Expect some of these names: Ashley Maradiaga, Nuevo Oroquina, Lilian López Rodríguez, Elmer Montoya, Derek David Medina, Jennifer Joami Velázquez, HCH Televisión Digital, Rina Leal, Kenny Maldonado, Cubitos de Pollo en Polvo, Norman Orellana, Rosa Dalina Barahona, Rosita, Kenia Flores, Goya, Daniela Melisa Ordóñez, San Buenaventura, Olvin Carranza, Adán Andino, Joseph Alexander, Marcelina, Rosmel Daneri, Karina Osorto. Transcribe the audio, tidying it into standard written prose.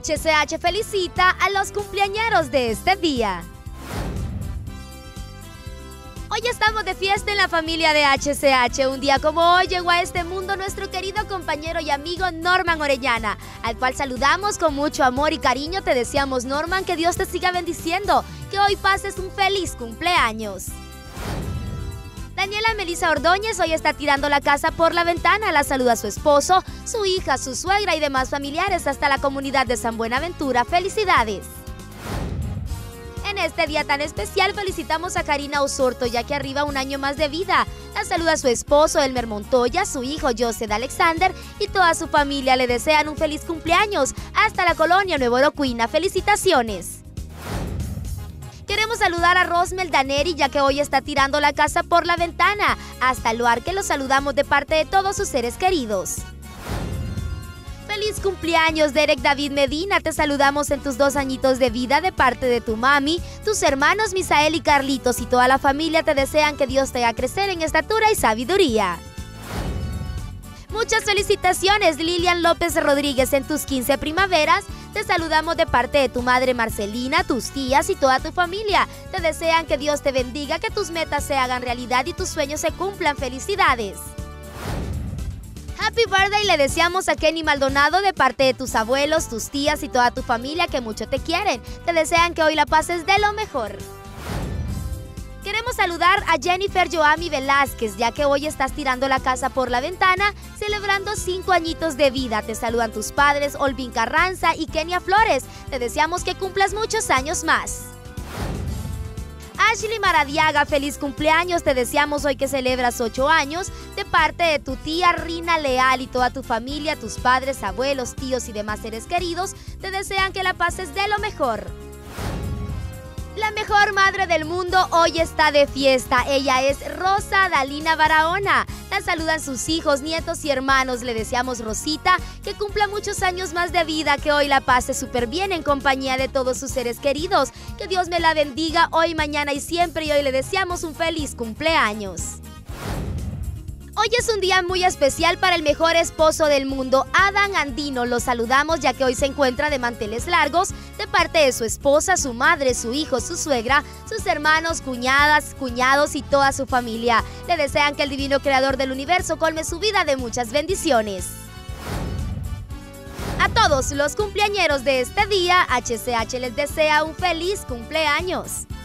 HCH felicita a los cumpleañeros de este día. Hoy estamos de fiesta en la familia de HCH. Un día como hoy llegó a este mundo nuestro querido compañero y amigo Norman Orellana, al cual saludamos con mucho amor y cariño. Te deseamos, Norman, que Dios te siga bendiciendo, que hoy pases un feliz cumpleaños. Daniela Melisa Ordóñez hoy está tirando la casa por la ventana. La saluda a su esposo, su hija, su suegra y demás familiares hasta la comunidad de San Buenaventura. ¡Felicidades! En este día tan especial felicitamos a Karina Osorto, ya que arriba un año más de vida. La saluda a su esposo Elmer Montoya, su hijo Joseph Alexander y toda su familia. Le desean un feliz cumpleaños hasta la colonia Nuevo Oroquina. ¡Felicitaciones! Queremos saludar a Rosmel Daneri, ya que hoy está tirando la casa por la ventana. Hasta Loar, que lo saludamos de parte de todos sus seres queridos. ¡Feliz cumpleaños, Derek David Medina! Te saludamos en tus 2 añitos de vida de parte de tu mami, tus hermanos Misael y Carlitos y toda la familia. Te desean que Dios te haga crecer en estatura y sabiduría. Muchas felicitaciones, Lilian López Rodríguez, en tus 15 primaveras. Te saludamos de parte de tu madre Marcelina, tus tías y toda tu familia. Te desean que Dios te bendiga, que tus metas se hagan realidad y tus sueños se cumplan. ¡Felicidades! Happy birthday le deseamos a Kenny Maldonado de parte de tus abuelos, tus tías y toda tu familia que mucho te quieren. Te desean que hoy la pases de lo mejor. Queremos saludar a Jennifer Joami Velázquez, ya que hoy estás tirando la casa por la ventana, celebrando 5 añitos de vida. Te saludan tus padres, Olvin Carranza y Kenia Flores. Te deseamos que cumplas muchos años más. Ashley Maradiaga, feliz cumpleaños. Te deseamos hoy que celebras 8 años de parte de tu tía Rina Leal y toda tu familia, tus padres, abuelos, tíos y demás seres queridos. Te desean que la pases de lo mejor. La mejor madre del mundo hoy está de fiesta. Ella es Rosa Dalina Barahona. La saludan sus hijos, nietos y hermanos. Le deseamos, Rosita, que cumpla muchos años más de vida, que hoy la pase súper bien en compañía de todos sus seres queridos. Que Dios me la bendiga hoy, mañana y siempre. Y hoy le deseamos un feliz cumpleaños. Hoy es un día muy especial para el mejor esposo del mundo, Adán Andino. Lo saludamos ya que hoy se encuentra de manteles largos de parte de su esposa, su madre, su hijo, su suegra, sus hermanos, cuñadas, cuñados y toda su familia. Le desean que el divino creador del universo colme su vida de muchas bendiciones. A todos los cumpleañeros de este día, HCH les desea un feliz cumpleaños.